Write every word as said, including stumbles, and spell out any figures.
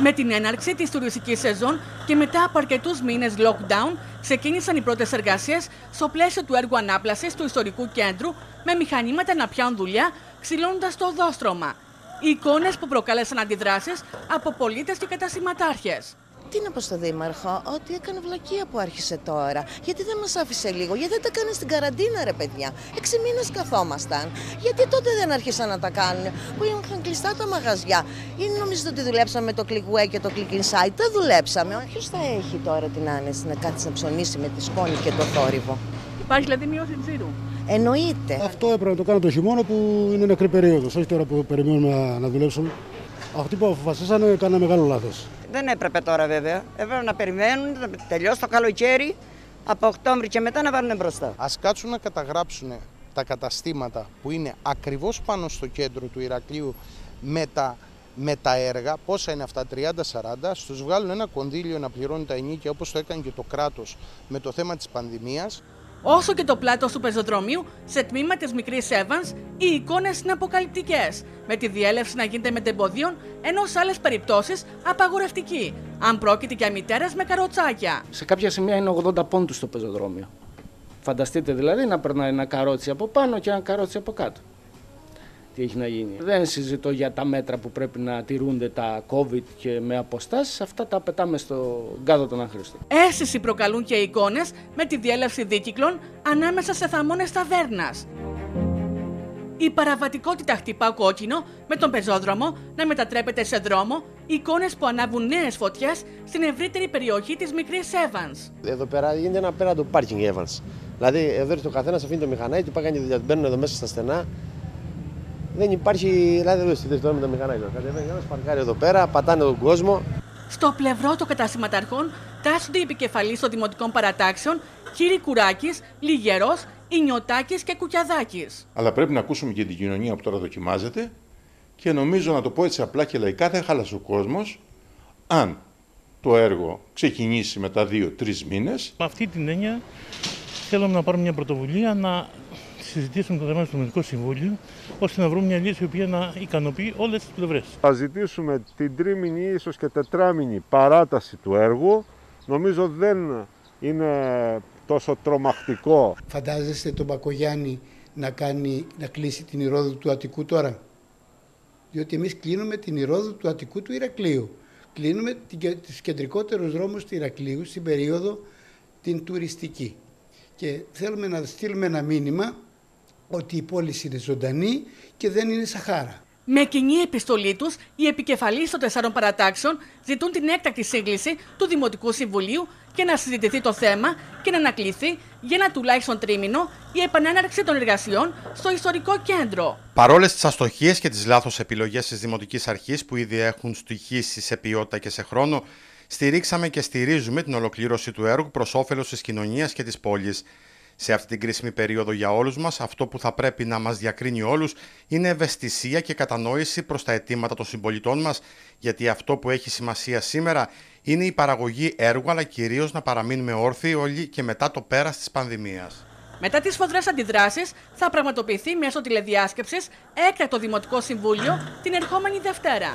Με την έναρξη της τουριστικής σεζόν και μετά από αρκετούς μήνες lockdown, ξεκίνησαν οι πρώτες εργασίες στο πλαίσιο του έργου ανάπλασης του ιστορικού κέντρου με μηχανήματα να πιάνουν δουλειά, ξυλώνοντας το οδόστρωμα. Οι εικόνες που προκάλεσαν αντιδράσεις από πολίτες και κατασηματάρχες. Τι να πω στο Δήμαρχο, ότι έκανε βλακεία που άρχισε τώρα. Γιατί δεν μας άφησε λίγο, γιατί δεν τα κάνει στην καραντίνα, ρε παιδιά. Έξι μήνες καθόμασταν. Γιατί τότε δεν άρχισαν να τα κάνουν, που είχαν κλειστά τα μαγαζιά. Ή νομίζετε ότι δουλέψαμε το Click Way και το Click Inside? Δεν δουλέψαμε. Ποιος θα έχει τώρα την άνεση να κάτσει να ψωνίσει με τη σκόνη και το θόρυβο? Υπάρχει δηλαδή μείωση τζίρου? Εννοείται. Αυτό έπρεπε να το κάνω το χειμώνα που είναι νεκρή περίοδος, όχι τώρα που περιμένουμε να δουλέψουμε. Αυτοί που αποφασίσανε έκαναν μεγάλο λάθος. Δεν έπρεπε τώρα βέβαια. Έπρεπε να περιμένουν, να τελειώσει το καλοκαίρι, από Οκτώβρη και μετά να βάλουν μπροστά. Ας κάτσουν να καταγράψουν τα καταστήματα που είναι ακριβώς πάνω στο κέντρο του Ηρακλείου με τα, με τα έργα. Πόσα είναι αυτά, τριάντα σαράντα, στους βγάλουν ένα κονδύλιο να πληρώνουν τα ενίκια, όπως το έκανε και το κράτος με το θέμα της πανδημίας. Όσο και το πλάτος του πεζοδρομίου, σε τμήμα της μικρής Evans, οι εικόνες είναι αποκαλυπτικές, με τη διέλευση να γίνεται με τεμποδίων, ενώ σε άλλες περιπτώσεις απαγορευτική, αν πρόκειται για μητέρες με καροτσάκια. Σε κάποια σημεία είναι ογδόντα πόντους στο πεζοδρόμιο. Φανταστείτε δηλαδή να περνάει ένα καρότσι από πάνω και ένα καρότσι από κάτω. Τι έχει να γίνει. Δεν συζητώ για τα μέτρα που πρέπει να τηρούνται τα COVID και με αποστάσεις, αυτά τα πετάμε στον κάδο των αχρήστων. Αίσθηση προκαλούν και οι εικόνες με τη διέλευση δίκυκλων ανάμεσα σε θαμώνες ταβέρνας. Η παραβατικότητα χτυπά κόκκινο με τον πεζόδρομο να μετατρέπεται σε δρόμο, εικόνες που ανάβουν νέες φωτιές στην ευρύτερη περιοχή της μικρής Evans. Εδώ πέρα γίνεται ένα πέρα του πάρκινγκ Evans. Δηλαδή εδώ έρχεται ο καθένας, αφήνει το μηχανάκι και πάει δουλειά, μπαίνουν εδώ μέσα στα στενά. Δεν υπάρχει, δηλαδή εδώ στη δευτερόλεπτα μηχανάκι. Κατεβαίνει ένα παρκάρι εδώ πέρα, πατάνε τον κόσμο. Στο πλευρό των κατασηματαρχών τάσσονται οι επικεφαλείς των δημοτικών παρατάξεων, κύριοι Κουράκης, Λιγερός, Ινιωτάκης και Κουκιαδάκης. Αλλά πρέπει να ακούσουμε και την κοινωνία που τώρα δοκιμάζεται και νομίζω, να το πω έτσι απλά και λαϊκά, θα χαλάσει ο κόσμος αν το έργο ξεκινήσει μετά δύο τρεις μήνες. Με αυτή την έννοια θέλουμε να πάρουμε μια πρωτοβουλία να συζητήσουμε το θέμα στο Δημοτικό Συμβούλιο, ώστε να βρούμε μια λύση η οποία να ικανοποιεί όλες τις πλευρές. Θα ζητήσουμε την τρίμηνη, ίσως και τετράμηνη παράταση του έργου. Νομίζω δεν είναι τόσο τρομακτικό. Φαντάζεστε τον Μπακογιάννη να, κάνει, να κλείσει την ηρόδο του Αττικού τώρα? Διότι εμείς κλείνουμε την ηρόδο του Αττικού του Ηρακλείου. Κλείνουμε τους κεντρικότερους δρόμους του Ηρακλείου στην περίοδο την τουριστική. Και θέλουμε να στείλουμε ένα μήνυμα ότι η πόλη είναι ζωντανή και δεν είναι Σαχάρα. Με κοινή επιστολή τους, οι επικεφαλείς των τεσσάρων παρατάξεων ζητούν την έκτακτη σύγκληση του Δημοτικού Συμβουλίου και να συζητηθεί το θέμα και να ανακληθεί για ένα τουλάχιστον τρίμηνο η επανέναρξη των εργασιών στο ιστορικό κέντρο. Παρόλες τις αστοχίες και τις λάθος επιλογές της Δημοτικής Αρχής που ήδη έχουν στοιχήσει σε ποιότητα και σε χρόνο, στηρίξαμε και στηρίζουμε την ολοκλήρωση του έργου προς όφελος της κοινωνίας και της πόλης. Σε αυτή την κρίσιμη περίοδο για όλους μας, αυτό που θα πρέπει να μας διακρίνει όλους είναι ευαισθησία και κατανόηση προς τα αιτήματα των συμπολιτών μας, γιατί αυτό που έχει σημασία σήμερα είναι η παραγωγή έργου, αλλά κυρίως να παραμείνουμε όρθιοι όλοι και μετά το πέρας της πανδημίας. Μετά τις σφοδρές αντιδράσεις, θα πραγματοποιηθεί μέσω τηλεδιάσκεψης έκτακτο Δημοτικό Συμβούλιο την ερχόμενη Δευτέρα.